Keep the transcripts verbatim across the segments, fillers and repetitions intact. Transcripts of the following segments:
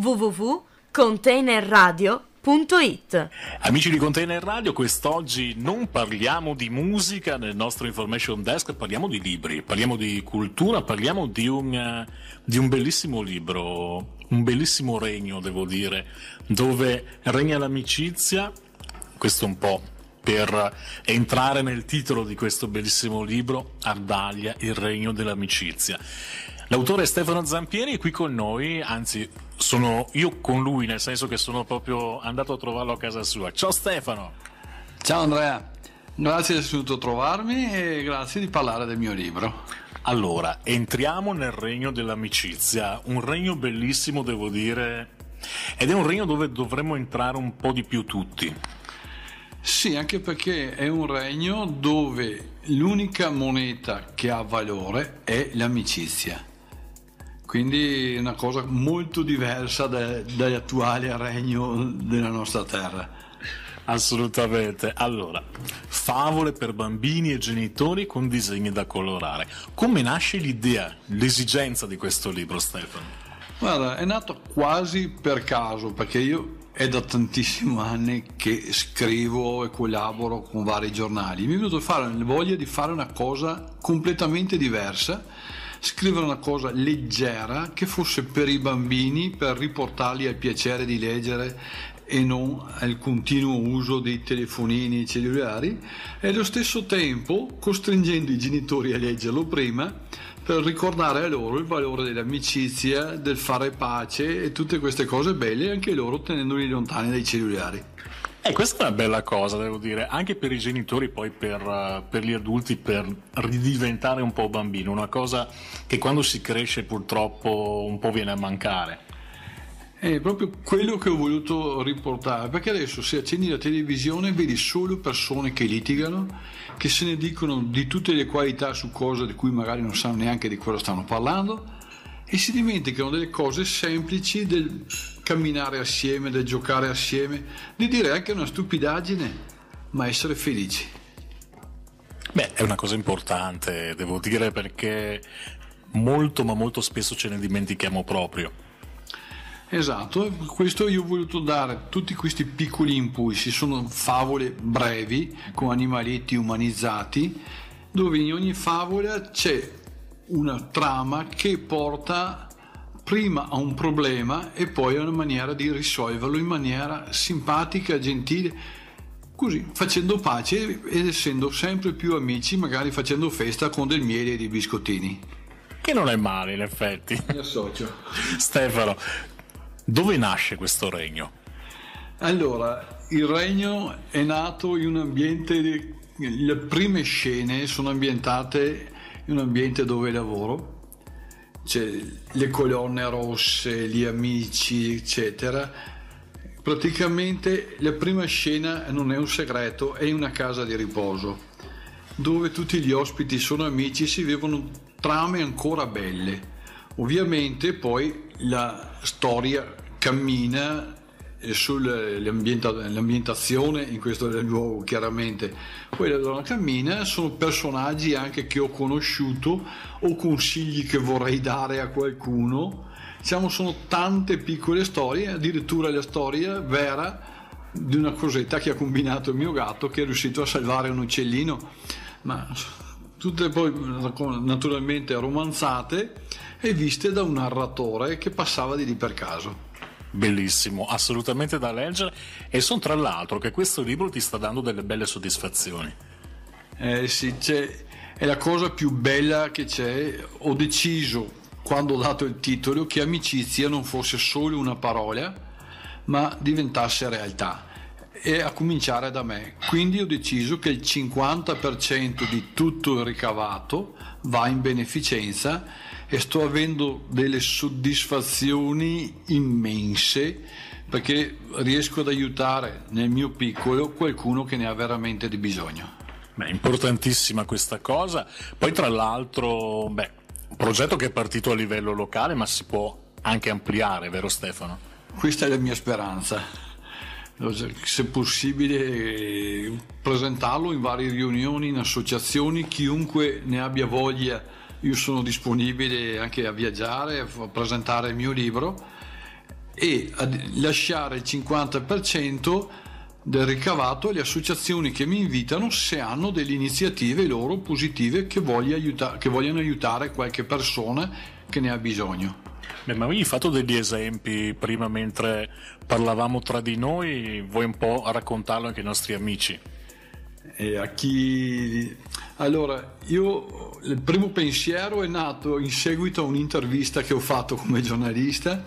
w w w punto container radio punto i t. Amici di Container Radio, quest'oggi non parliamo di musica nel nostro Information Desk, parliamo di libri, parliamo di cultura, parliamo di un, di un bellissimo libro, un bellissimo regno, devo dire, dove regna l'amicizia. Questo un po' per entrare nel titolo di questo bellissimo libro, Ardalia il regno dell'amicizia. L'autore è Stefano Zampieri, è qui con noi, anzi sono io con lui, nel senso che sono proprio andato a trovarlo a casa sua. Ciao Stefano! Ciao Andrea, grazie di essere trovarmi e grazie di parlare del mio libro. Allora, entriamo nel regno dell'amicizia, un regno bellissimo devo dire, ed è un regno dove dovremmo entrare un po' di più tutti. Sì, anche perché è un regno dove l'unica moneta che ha valore è l'amicizia. Quindi è una cosa molto diversa dall'attuale regno della nostra terra. Assolutamente. Allora, favole per bambini e genitori con disegni da colorare. Come nasce l'idea, l'esigenza di questo libro, Stefano? Guarda, è nato quasi per caso, perché io è da tantissimi anni che scrivo e collaboro con vari giornali. Mi è venuto a fare voglia di fare una cosa completamente diversa, scrivere una cosa leggera che fosse per i bambini, per riportarli al piacere di leggere e non al continuo uso dei telefonini cellulari, e allo stesso tempo costringendo i genitori a leggerlo prima per ricordare a loro il valore dell'amicizia, del fare pace e tutte queste cose belle, anche loro tenendoli lontani dai cellulari. E eh, questa è una bella cosa, devo dire, anche per i genitori, poi per, per gli adulti, per ridiventare un po' bambino, una cosa che quando si cresce purtroppo un po' viene a mancare. È proprio quello che ho voluto riportare, perché adesso se accendi la televisione vedi solo persone che litigano, che se ne dicono di tutte le qualità su cose di cui magari non sanno neanche di cosa stanno parlando, e si dimenticano delle cose semplici del camminare assieme, del giocare assieme, di dire anche una stupidaggine, ma essere felici. Beh, è una cosa importante, devo dire, perché molto ma molto spesso ce ne dimentichiamo proprio. Esatto, questo io ho voluto dare, tutti questi piccoli impulsi, sono favole brevi con animaletti umanizzati, dove in ogni favola c'è una trama che porta prima a un problema e poi a una maniera di risolverlo in maniera simpatica, gentile, così facendo pace ed essendo sempre più amici, magari facendo festa con del miele e dei biscottini. Che non è male in effetti. Mi associo. Stefano, dove nasce questo regno? Allora, il regno è nato in un ambiente, di... le prime scene sono ambientate in un ambiente dove lavoro, c'è le colonne rosse, gli amici, eccetera. Praticamente la prima scena non è un segreto, è una casa di riposo dove tutti gli ospiti sono amici, si vivono trame ancora belle. Ovviamente poi la storia cammina sull'ambientazione in questo luogo, chiaramente poi la donna cammina, sono personaggi anche che ho conosciuto o consigli che vorrei dare a qualcuno, diciamo sono tante piccole storie, addirittura la storia vera di una cosetta che ha combinato il mio gatto che è riuscito a salvare un uccellino, ma tutte poi naturalmente romanzate e viste da un narratore che passava di lì per caso. Bellissimo, assolutamente da leggere, e sono tra l'altro che questo libro ti sta dando delle belle soddisfazioni. Eh sì, c'è, è la cosa più bella che c'è. Ho deciso quando ho dato il titolo che amicizia non fosse solo una parola ma diventasse realtà, e a cominciare da me. Quindi ho deciso che il cinquanta per cento di tutto il ricavato va in beneficenza e sto avendo delle soddisfazioni immense perché riesco ad aiutare nel mio piccolo qualcuno che ne ha veramente di bisogno. Beh, importantissima questa cosa. Poi tra l'altro, beh, un progetto che è partito a livello locale ma si può anche ampliare, vero Stefano? Questa è la mia speranza. Se possibile presentarlo in varie riunioni, in associazioni, chiunque ne abbia voglia, io sono disponibile anche a viaggiare, a presentare il mio libro e lasciare il cinquanta per cento del ricavato alle associazioni che mi invitano, se hanno delle iniziative loro positive che, voglia aiuta- che vogliono aiutare qualche persona che ne ha bisogno. Beh, ma avevi fatto degli esempi prima mentre parlavamo tra di noi, vuoi un po' raccontarlo anche ai nostri amici? E a chi... Allora, io il primo pensiero è nato in seguito a un'intervista che ho fatto come giornalista,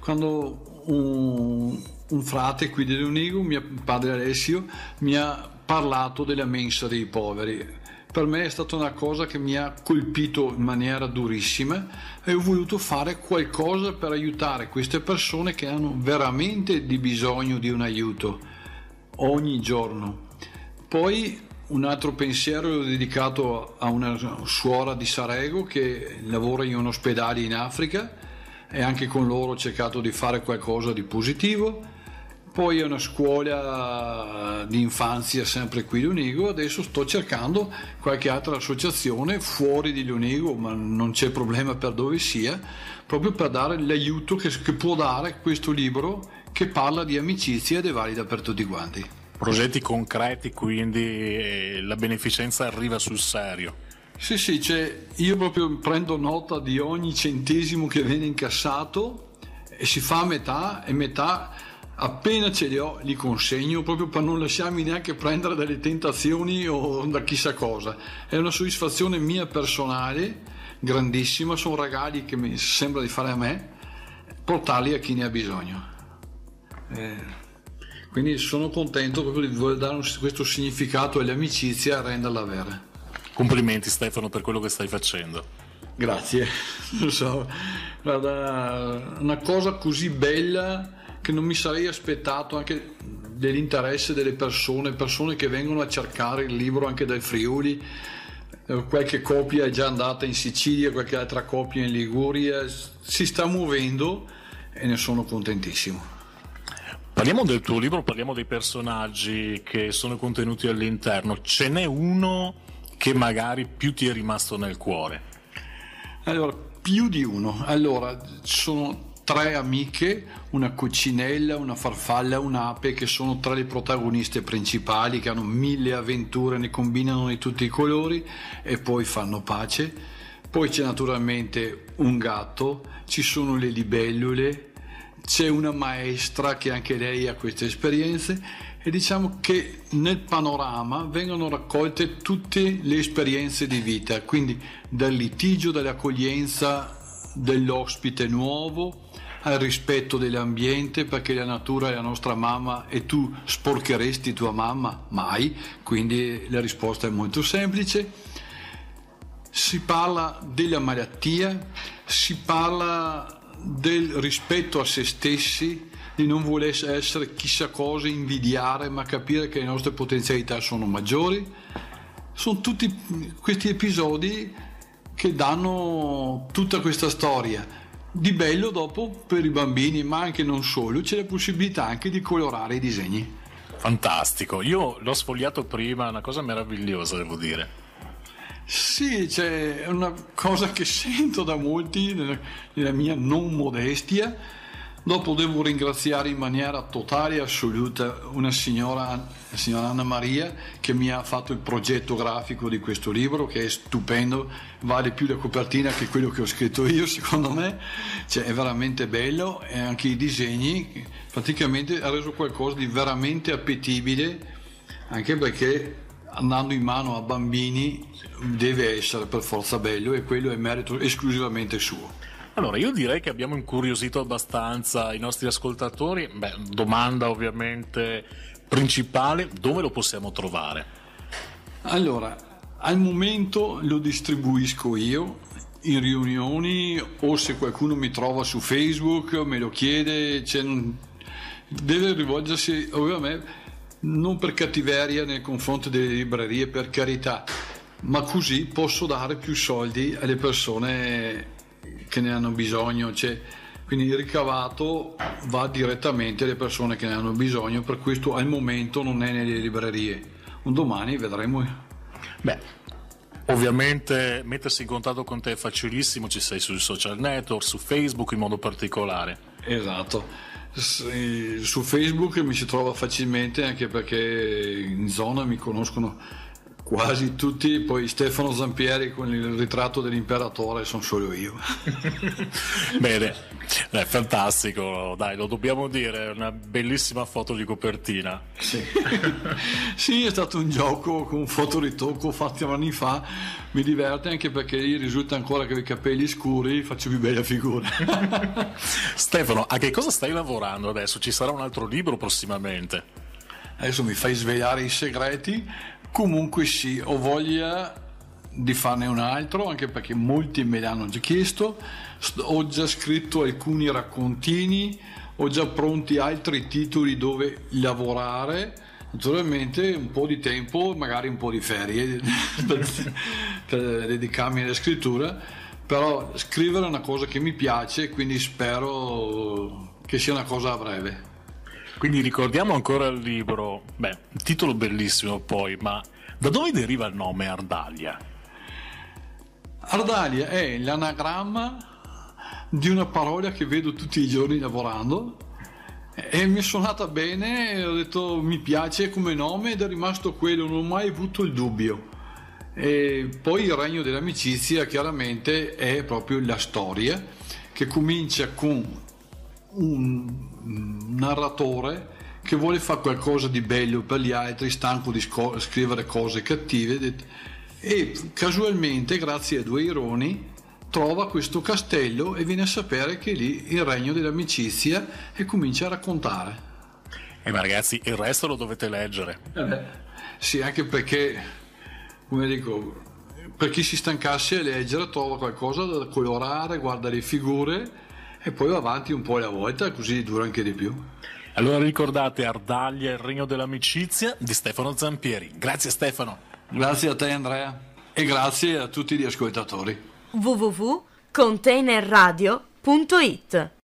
quando un, un frate qui di Lonigo, mio padre Alessio, mi ha parlato della mensa dei poveri. Per me è stata una cosa che mi ha colpito in maniera durissima e ho voluto fare qualcosa per aiutare queste persone che hanno veramente di bisogno di un aiuto ogni giorno. Poi un altro pensiero l'ho dedicato a una suora di Sarego che lavora in un ospedale in Africa, e anche con loro ho cercato di fare qualcosa di positivo. Poi è una scuola di infanzia sempre qui di Lonigo, adesso sto cercando qualche altra associazione fuori di Lonigo, ma non c'è problema per dove sia, proprio per dare l'aiuto che, che può dare questo libro che parla di amicizia ed è valida per tutti quanti. Progetti concreti, quindi la beneficenza arriva sul serio. Sì, sì, cioè io proprio prendo nota di ogni centesimo che viene incassato e si fa a metà e metà... Appena ce li ho li consegno, proprio per non lasciarmi neanche prendere dalle tentazioni o da chissà cosa. È una soddisfazione mia personale grandissima, sono regali che mi sembra di fare a me, portarli a chi ne ha bisogno, eh, quindi sono contento proprio di voler dare un, questo significato all'amicizia e renderla vera. Complimenti Stefano per quello che stai facendo. Grazie. Non so, guarda, una cosa così bella che non mi sarei aspettato, anche dell'interesse delle persone, persone che vengono a cercare il libro anche dal Friuli, qualche copia è già andata in Sicilia, qualche altra copia in Liguria, si sta muovendo e ne sono contentissimo. Parliamo del tuo libro, parliamo dei personaggi che sono contenuti all'interno, ce n'è uno che magari più ti è rimasto nel cuore? Allora, più di uno, allora sono... tre amiche, una coccinella, una farfalla, un'ape, che sono tra le protagoniste principali, che hanno mille avventure, ne combinano di tutti i colori e poi fanno pace. Poi c'è naturalmente un gatto, ci sono le libellule, c'è una maestra che anche lei ha queste esperienze, e diciamo che nel panorama vengono raccolte tutte le esperienze di vita, quindi dal litigio, dall'accoglienza dell'ospite nuovo, al rispetto dell'ambiente, perché la natura è la nostra mamma e tu sporcheresti tua mamma? Mai. Quindi la risposta è molto semplice. Si parla della malattia, si parla del rispetto a se stessi, di non voler essere chissà cosa, invidiare, ma capire che le nostre potenzialità sono maggiori. Sono tutti questi episodi che danno tutta questa storia. Di bello dopo per i bambini, ma anche non solo, c'è la possibilità anche di colorare i disegni. Fantastico, io l'ho sfogliato prima, una cosa meravigliosa devo dire. Sì, c'è cioè, una cosa che sento da molti nella mia non modestia. Dopo devo ringraziare in maniera totale e assoluta una signora, la signora Anna Maria, che mi ha fatto il progetto grafico di questo libro, che è stupendo, vale più la copertina che quello che ho scritto io, secondo me, cioè, è veramente bello, e anche i disegni praticamente ha reso qualcosa di veramente appetibile, anche perché andando in mano a bambini deve essere per forza bello, e quello è merito esclusivamente suo. Allora, io direi che abbiamo incuriosito abbastanza i nostri ascoltatori. Beh, domanda ovviamente principale, dove lo possiamo trovare? Allora, al momento lo distribuisco io in riunioni, o se qualcuno mi trova su Facebook, me lo chiede, cioè, deve rivolgersi ovviamente, non per cattiveria nei confronti delle librerie, per carità, ma così posso dare più soldi alle persone che ne hanno bisogno, cioè, quindi il ricavato va direttamente alle persone che ne hanno bisogno, per questo al momento non è nelle librerie, un domani vedremo. Beh, ovviamente mettersi in contatto con te è facilissimo, ci sei sui social network, su Facebook in modo particolare. Esatto. Su Facebook mi si trova facilmente, anche perché in zona mi conoscono quasi tutti. Poi Stefano Zampieri con il ritratto dell'imperatore sono solo io. Bene, è fantastico, dai, lo dobbiamo dire, una bellissima foto di copertina. Sì, sì, è stato un gioco con fotoritocco fatti anni fa, mi diverte anche perché risulta ancora che ho i capelli scuri, faccio più bella figura. Stefano, a che cosa stai lavorando adesso? Ci sarà un altro libro prossimamente? Adesso mi fai svegliare i segreti. Comunque sì, ho voglia di farne un altro, anche perché molti me l'hanno già chiesto, ho già scritto alcuni raccontini, ho già pronti altri titoli dove lavorare, naturalmente un po' di tempo, magari un po' di ferie per, per dedicarmi alla scrittura, però scrivere è una cosa che mi piace, quindi spero che sia una cosa a breve. Quindi ricordiamo ancora il libro, beh, titolo bellissimo poi, ma da dove deriva il nome Ardalia? Ardalia è l'anagramma di una parola che vedo tutti i giorni lavorando e mi è suonata bene, ho detto mi piace come nome ed è rimasto quello, non ho mai avuto il dubbio. E poi il regno dell'amicizia chiaramente è proprio la storia che comincia con un narratore che vuole fare qualcosa di bello per gli altri, stanco di sco- scrivere cose cattive, e casualmente grazie a due ironi trova questo castello e viene a sapere che lì il regno dell'amicizia e comincia a raccontare. E eh, ma ragazzi, il resto lo dovete leggere. Eh sì, anche perché, come dico, per chi si stancasse a leggere trova qualcosa da colorare, guarda le figure e poi va avanti un po' alla volta, così dura anche di più. Allora ricordate Ardalia, il regno dell'amicizia di Stefano Zampieri. Grazie Stefano. Grazie a te Andrea e grazie a tutti gli ascoltatori. w w w punto container radio punto i t